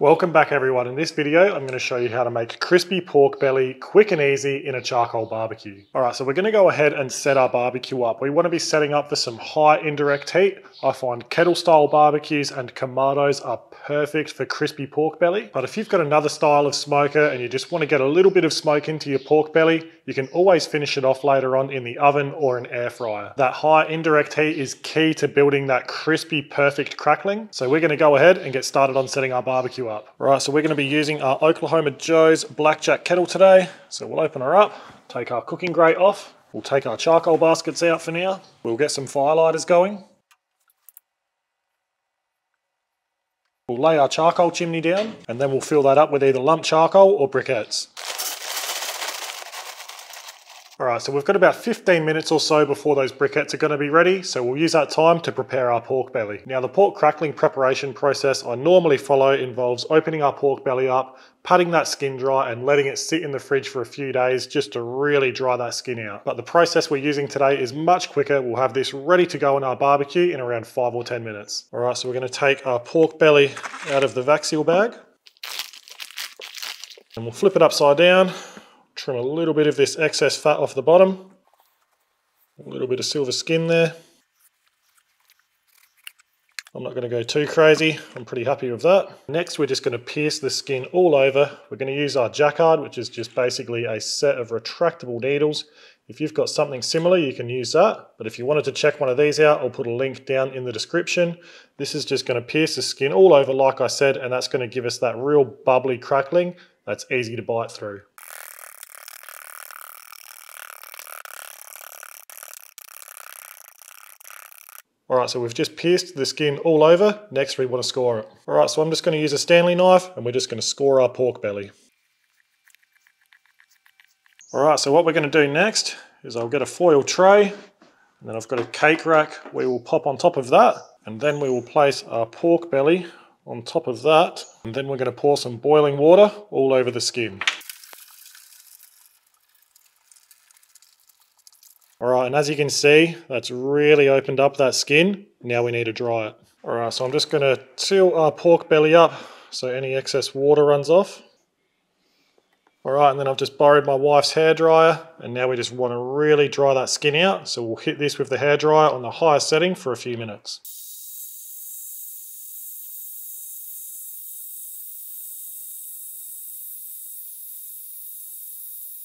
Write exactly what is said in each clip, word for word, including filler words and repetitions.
Welcome back everyone. In this video, I'm going to show you how to make crispy pork belly quick and easy in a charcoal barbecue. All right, so we're going to go ahead and set our barbecue up. We want to be setting up for some high indirect heat. I find kettle style barbecues and Kamados are perfect for crispy pork belly. But if you've got another style of smoker and you just want to get a little bit of smoke into your pork belly, you can always finish it off later on in the oven or an air fryer. That high indirect heat is key to building that crispy, perfect crackling. So we're going to go ahead and get started on setting our barbecue up. All right, so we're going to be using our Oklahoma Joe's Blackjack kettle today. So we'll open her up, take our cooking grate off, we'll take our charcoal baskets out for now, we'll get some firelighters going. We'll lay our charcoal chimney down and then we'll fill that up with either lump charcoal or briquettes. All right, so we've got about fifteen minutes or so before those briquettes are going to be ready, so we'll use that time to prepare our pork belly. Now, the pork crackling preparation process I normally follow involves opening our pork belly up, patting that skin dry and letting it sit in the fridge for a few days just to really dry that skin out. But the process we're using today is much quicker. We'll have this ready to go on our barbecue in around five or ten minutes. All right, so we're going to take our pork belly out of the vacuole bag and we'll flip it upside down. Trim a little bit of this excess fat off the bottom. A little bit of silver skin there. I'm not going to go too crazy. I'm pretty happy with that. Next, we're just going to pierce the skin all over. We're going to use our Jacquard, which is just basically a set of retractable needles. If you've got something similar, you can use that. But if you wanted to check one of these out, I'll put a link down in the description. This is just going to pierce the skin all over, like I said, and that's going to give us that real bubbly crackling that's easy to bite through. Alright, so we've just pierced the skin all over. Next we want to score it. Alright, so I'm just going to use a Stanley knife and we're just going to score our pork belly. Alright, so what we're going to do next is I'll get a foil tray and then I've got a cake rack we will pop on top of that, and then we will place our pork belly on top of that, and then we're going to pour some boiling water all over the skin. Alright, and as you can see, that's really opened up that skin. Now we need to dry it. Alright, so I'm just going to seal our pork belly up so any excess water runs off. Alright, and then I've just borrowed my wife's hairdryer, and now we just want to really dry that skin out. So we'll hit this with the hairdryer on the higher setting for a few minutes.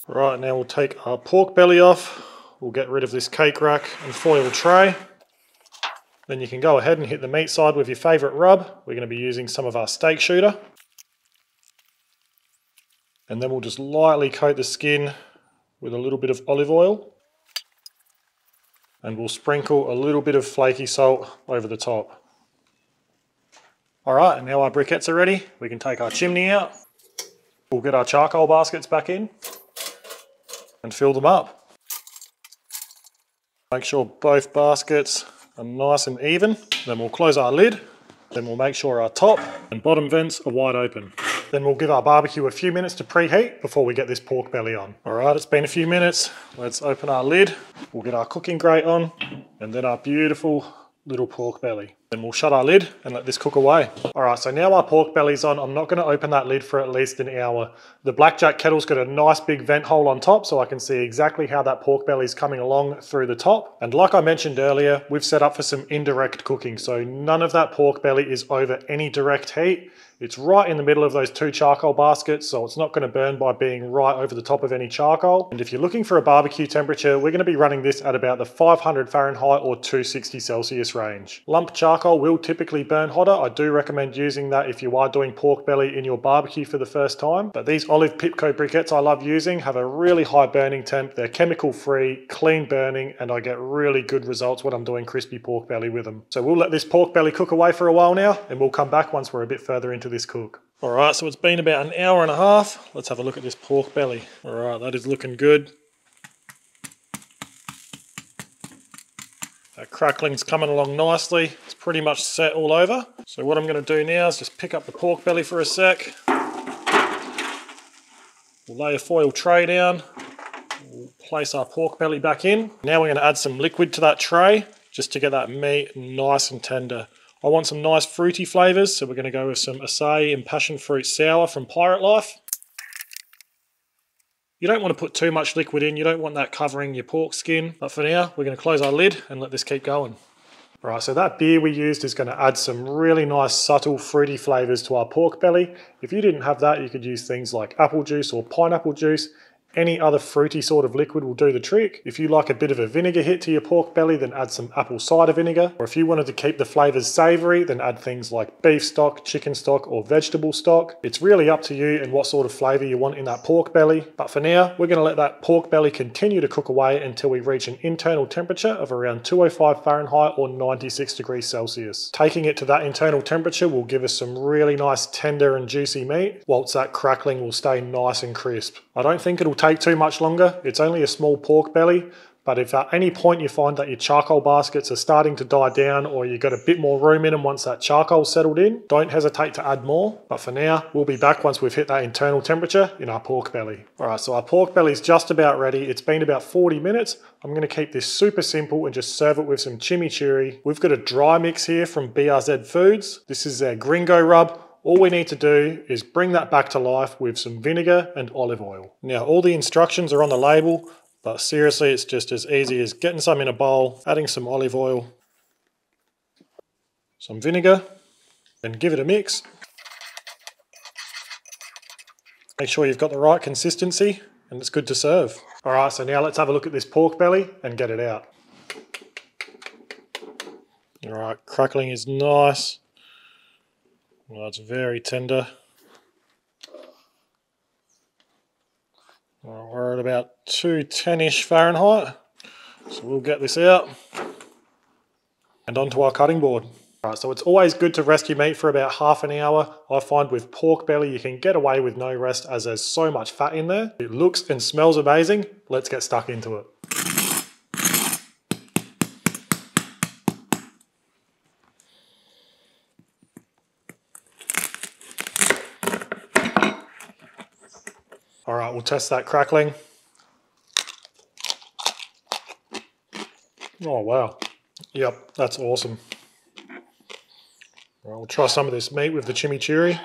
Alright, now we'll take our pork belly off. We'll get rid of this cake rack and foil tray. Then you can go ahead and hit the meat side with your favourite rub. We're going to be using some of our steak shooter. And then we'll just lightly coat the skin with a little bit of olive oil. And we'll sprinkle a little bit of flaky salt over the top. Alright, and now our briquettes are ready. We can take our chimney out. We'll get our charcoal baskets back in and fill them up. Make sure both baskets are nice and even. Then we'll close our lid. Then we'll make sure our top and bottom vents are wide open. Then we'll give our barbecue a few minutes to preheat before we get this pork belly on. All right, it's been a few minutes. Let's open our lid. We'll get our cooking grate on and then our beautiful little pork belly. Then we'll shut our lid and let this cook away. All right, so now our pork belly's on. I'm not going to open that lid for at least an hour. The Blackjack kettle's got a nice big vent hole on top, so I can see exactly how that pork belly's coming along through the top. And like I mentioned earlier, we've set up for some indirect cooking, so none of that pork belly is over any direct heat. It's right in the middle of those two charcoal baskets, so it's not going to burn by being right over the top of any charcoal. And if you're looking for a barbecue temperature, we're going to be running this at about the five hundred Fahrenheit or two hundred sixty Celsius range. Lump charcoal will typically burn hotter. I do recommend using that if you are doing pork belly in your barbecue for the first time. But these olive Pipco briquettes I love using have a really high burning temp. They're chemical free, clean burning, and I get really good results when I'm doing crispy pork belly with them. So we'll let this pork belly cook away for a while now, and we'll come back once we're a bit further into this cook. All right, so it's been about an hour and a half. Let's have a look at this pork belly. All right, that is looking good. That crackling's coming along nicely. It's pretty much set all over. So what I'm going to do now is just pick up the pork belly for a sec. We'll lay a foil tray down. We'll place our pork belly back in. Now we're going to add some liquid to that tray just to get that meat nice and tender. I want some nice fruity flavours, so we're going to go with some acai and passion fruit sour from Pirate Life. You don't want to put too much liquid in, you don't want that covering your pork skin, but for now we're going to close our lid and let this keep going. Right, so that beer we used is going to add some really nice subtle fruity flavours to our pork belly. If you didn't have that, you could use things like apple juice or pineapple juice. Any other fruity sort of liquid will do the trick. If you like a bit of a vinegar hit to your pork belly, then add some apple cider vinegar. Or if you wanted to keep the flavours savoury, then add things like beef stock, chicken stock or vegetable stock. It's really up to you and what sort of flavour you want in that pork belly. But for now, we're going to let that pork belly continue to cook away until we reach an internal temperature of around two oh five Fahrenheit or ninety-six degrees Celsius. Taking it to that internal temperature will give us some really nice tender and juicy meat, whilst that crackling will stay nice and crisp. I don't think it'll take too much longer. It's only a small pork belly, but if at any point you find that your charcoal baskets are starting to die down or you've got a bit more room in them once that charcoal's settled in, don't hesitate to add more. But for now, we'll be back once we've hit that internal temperature in our pork belly. All right, so our pork belly's just about ready. It's been about forty minutes. I'm going to keep this super simple and just serve it with some chimichurri. We've got a dry mix here from B R Z Foods. This is their Gringo Rub. All we need to do is bring that back to life with some vinegar and olive oil. Now, all the instructions are on the label, but seriously, it's just as easy as getting some in a bowl, adding some olive oil, some vinegar, and give it a mix. Make sure you've got the right consistency, and it's good to serve. All right, so now let's have a look at this pork belly and get it out. All right, crackling is nice. Well, it's very tender. Well, we're at about two ten-ish Fahrenheit, so we'll get this out and onto our cutting board. All right, so it's always good to rest your meat for about half an hour. I find with pork belly you can get away with no rest as there's so much fat in there. It looks and smells amazing. Let's get stuck into it. All right, we'll test that crackling. Oh, wow. Yep, that's awesome. All right, we'll try some of this meat with the chimichurri.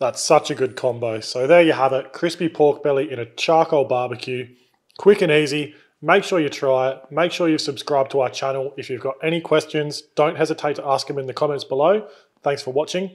That's such a good combo. So there you have it, crispy pork belly in a charcoal barbecue. Quick and easy. Make sure you try it. Make sure you subscribe to our channel. If you've got any questions, don't hesitate to ask them in the comments below. Thanks for watching,